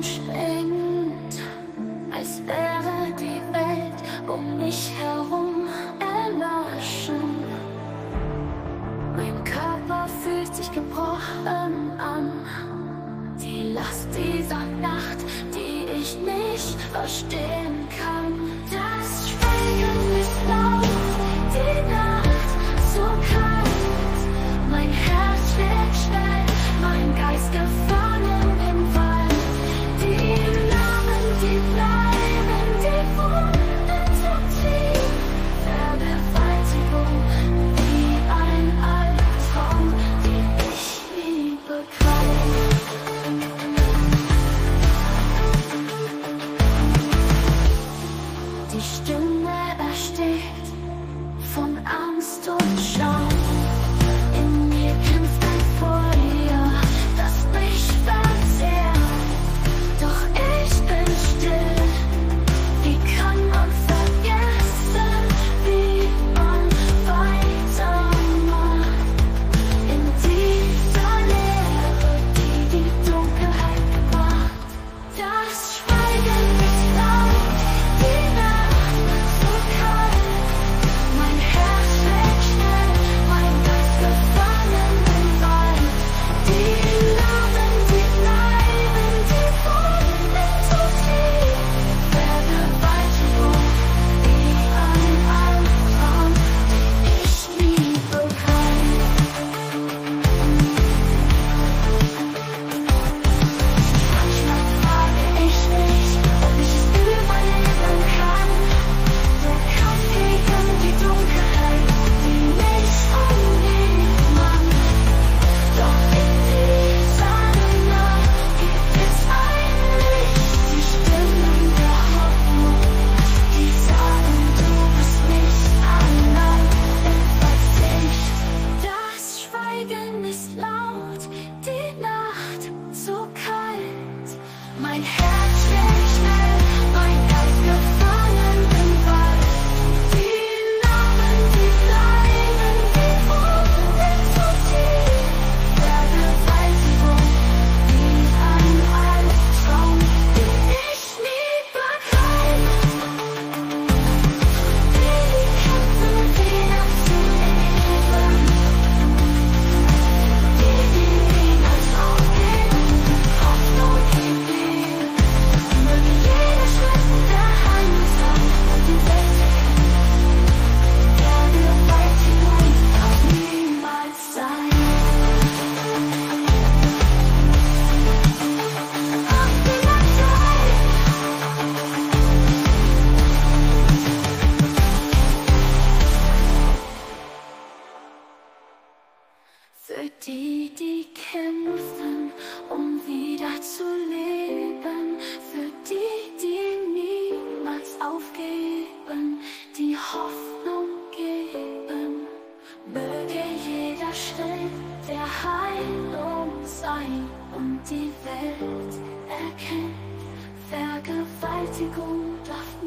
umschwingend, als wäre die Welt um mich herum erloschen. Mein Körper fühlt sich gebrochen an. Die Last dieser Nacht, die ich nicht verstehen kann. Das Schweigen ist laut, die Nacht so kalt. Mein Herz schlägt schnell, mein Geist gefangen im Wald. Die Namen, die bleiben, die Wunden sind tief. Vergewaltigung wie ein Albtraum, den ich nie begreife. Die Stimme erstickt von Angst und Scham. In mir kämpft ein Feuer, das mich verzehrt. Doch ich bin still. Wie kann man vergessen, wie man weitermacht? In dieser Leere, die Dunkelheit gebracht. Das Schweigen ist laut, die Nacht so kalt. Mein Herz schlägt schnell, mein Geist gefangen im Wald. Die Namen, die bleiben, die Wunden so tief. Vergewaltigung wie ein Albtraum, den ich nie begreife. Manchmal frage ich mich, ob ich es überleben kann. Der Kampf gegen die Dunkelheit, die mich umgibt, Mann. Doch in dieser Nacht gibt es ein Licht, die Stimmen der Hoffnung, die sagen, du bist nicht allein, etwas Licht. Das Schweigen ist laut, die Nacht so kalt. Mein Herz schlägt schnell, mein Geist gefangen im Wald. Die Namen, die bleiben, die Wunden so tief. Vergewaltigung wie ein Albtraum, den ich nie begreife. Wie die Kämpfe, die Nacht leben, die niemals aufgeben, Hoffnung gibt mir. Möge jeder Schritt der Hand sein und die Welt erkennen. Vergewaltigung darf niemals sein. Auf die Nachtei. Für die, die kämpfen, um wieder zu leben. Für die, die niemals aufgeben, die Hoffnung geben. Möge jeder Schritt der Heilung sein und die Welt erkennt. Vergewaltigung darf